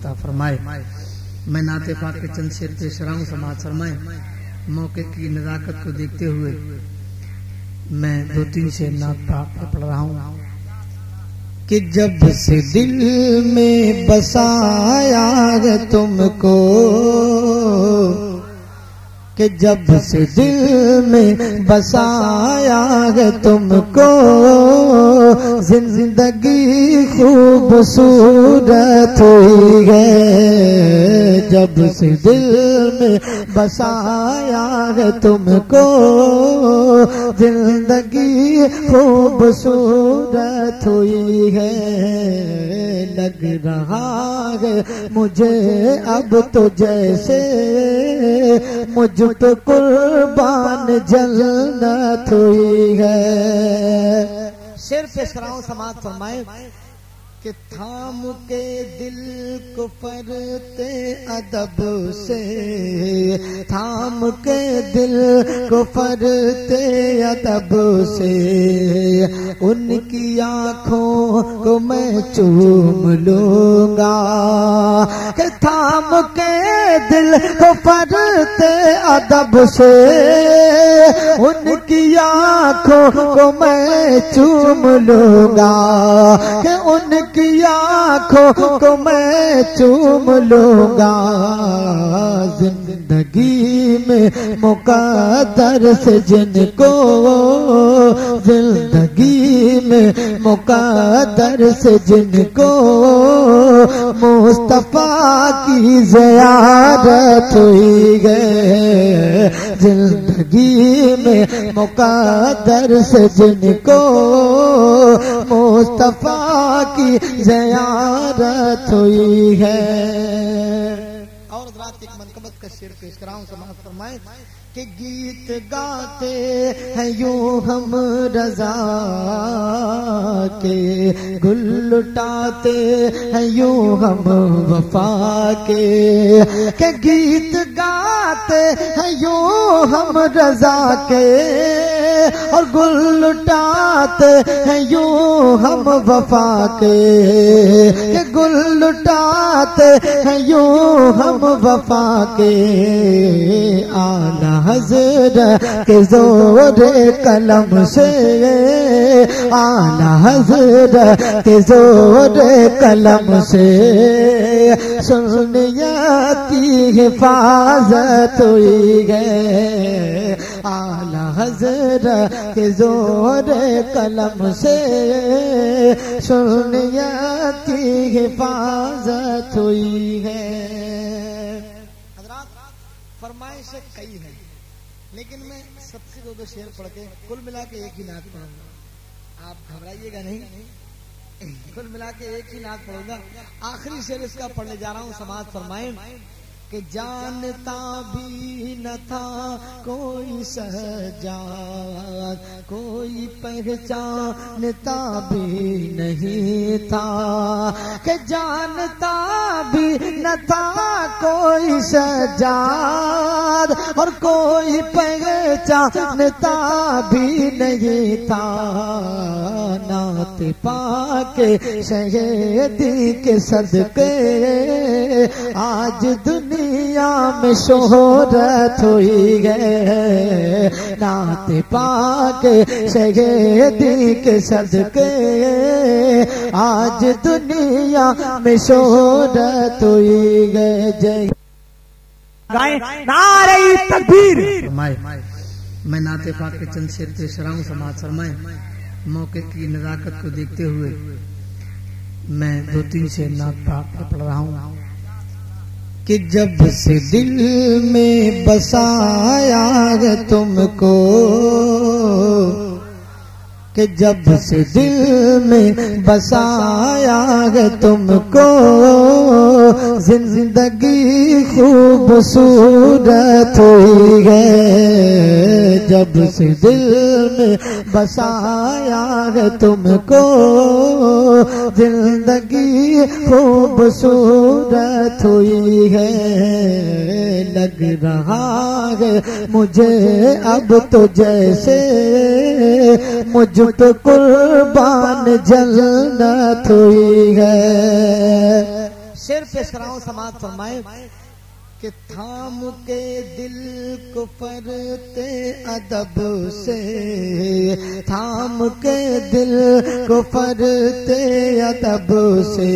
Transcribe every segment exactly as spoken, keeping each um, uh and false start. अता फरमाए। मैं नाते पाक के चंद शेर पेश रहा हूँ, समाज फरमाए। मौके की नजाकत को देखते हुए मैं दो तीन शेर नात पाक को पढ़ रहा हूँ कि जब से दिल में बसाया तुमको, कि जब से दिल में बसाया तुमको, जिंदगी खूबसूरत हुई है। जब से दिल में बसाया तुमको, जिंदगी खूबसूरत हुई है। लग रहा है मुझे अब तो जैसे मुझ पे कुर्बान जन्नत हुई है। शेर पेश कराऊं, समाज फरमाए कि थाम के दिल को फरते अदब से, थाम के दिल को फरते अदब से, उनकी आँखों को मैं चूम लूंगा। कि थाम के दिल को फरते अदब से, उनकी आँखों को मैं चूम लूंगा। कि उन की आँखों को मैं चूम लूंगा। जिंदगी में मुकद्दर से जिनको, जिंदगी में मुकद्दर से जिनको मुस्तफा की ज़ियारत हुई है। जिंदगी में मुकद्दर से जिनको मुस्तफा की ज़ियारत हुई है। और रात एक मनकबत का शेर पेश कराऊं, समाज फरमाएं कि गीत गाते हैं यूं हम रजा के, गुल लुटाते हैं यूं हम वफा के। के गीत गाते हैं यूं हम रजा के, और गुल लुटाते हैं यूं हम वफा के। के गुल लुटाते हैं यूं हम वफा के। आला हज़रत के ज़ोरे कलम से, आला हज़रत के ज़ोरे कलम से सुन्नियती हिफाजत हुई है। आला हज़रत के ज़ोरे कलम से सुन्नियती हिफाजत हुई है। हज़रात फरमाइश कई है, लेकिन मैं सबसे दो दो शेर पढ़ के कुल मिला के एक ही नात पढ़ूंगा। आप घबराइएगा नहीं, कुल मिला के एक ही नात पढ़ूंगा। आखिरी शेर इसका पढ़ने जा रहा हूँ, समाज फरमाएं कि जानता भी न था कोई सहजाद, कोई पहचानता भी नहीं था। कि जानता भी न था कोई सहजाद, और कोई पहचानता भी नहीं था। नाते पाके शहीदी के सदके आज दुनिया दुनिया में शोहरत हुई है। नाते पाक शहीदी के सदके आज दुनिया में शोहरत हुई है। जय नारे तकबीर। मैं नाते पाक के चंद शेर पेश रहा हूं, समाज फरमाए। मौके की नजाकत को देखते हुए मैं दो तीन शेर नात पाक को पढ़ रहा हूँ कि जब से दिल में बसाया तुमको, कि जब से दिल में बसाया तुमको, जिंदगी खूबसूरत हुई है। जब से दिल में बसाया तुमको, जिंदगी खूबसूरत हुई है। लग रहा है मुझे अब तो जैसे मुझ पे कुर्बान जन्नत हुई है। शेर पेश कराऊं, समाज फरमाए कि थाम के दिल को परते अदब से, थाम के दिल को परते अदब से,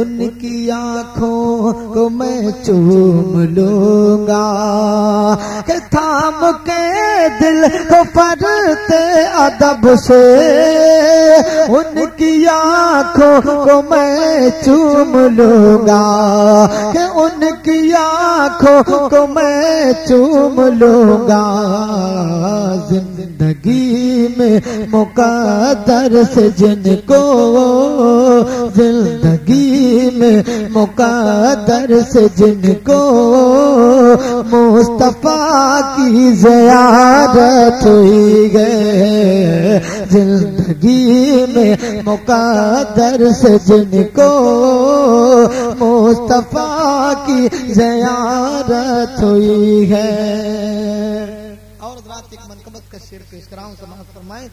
उनकी आँखों को मैं चूम लूंगा। कि थाम के दिल को परते अदब से, उनकी आँखों को मैं चूम लूंगा। कि उनकी आँखों को मैं चूम लूंगा। जिंदगी में मुकद्दर से जिनको, जिंदगी में मुकद्दर से जिनको मुस्तफा की ज़ियारत हुई गए, जिंदगी में मुकद्दर से जिनको मुस्तफा की ज़ियारत हुई है। और रात एक मनकबत का शेर पेश कराऊं, समाज फरमाए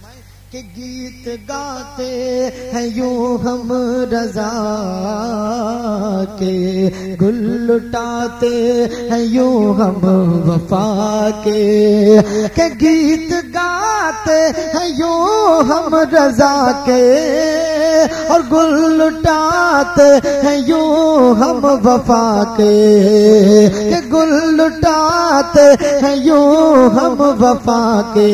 कि गीत गाते हैं यूं हम रजा के, गुल लुटाते हैं यूं हम वफा के। के गीत गाते हैं यूं हम रजा के, और गुल लुटाते हैं यूं हम वफा के। के गुल लुटाते हैं यूं हम वफा के।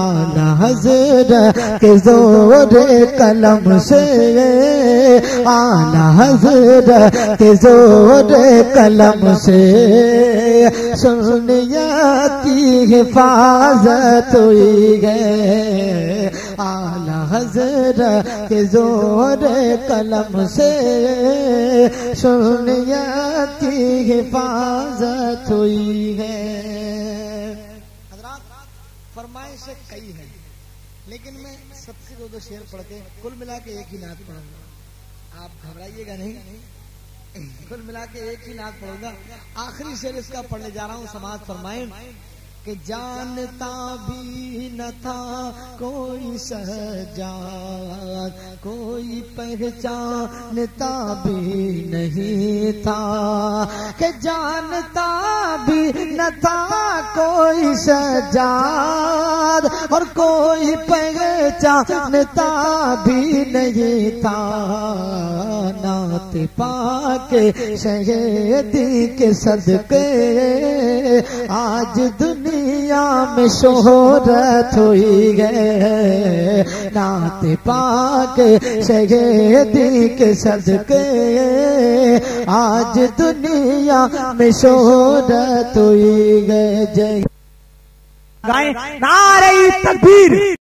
आला हज़रत के ज़ोर कलम से, आला हज़रत के ज़ोर कलम से सुनिया की हिफाजत हुई गए। आला हज़रत के ज़ोर कलम से सुनिया की हिफाजत हुई है। हज़रात फरमाइश कई है, लेकिन मैं सबसे दो दो शेर पढ़ के कुल मिला के एक ही नात पढ़ूंगा। आप घबराइएगा नहीं, कुल मिला के एक ही नात पढ़ूंगा। आखिरी शेर इसका पढ़ने जा रहा हूँ, समाज फरमाएं कि जानता भी न था कोई सजाद, कोई पहचानता भी नहीं था। कि जानता भी न था कोई सजाद, और कोई पहचानता भी नहीं था। नात पाके शहीदी के सदके आज दुनिया दुनिया में शोहरत हुई गए। नात पाक शहीदी के सदके आज दुनिया में शोहरत हुई गए। जय गाए नारे तकबीर।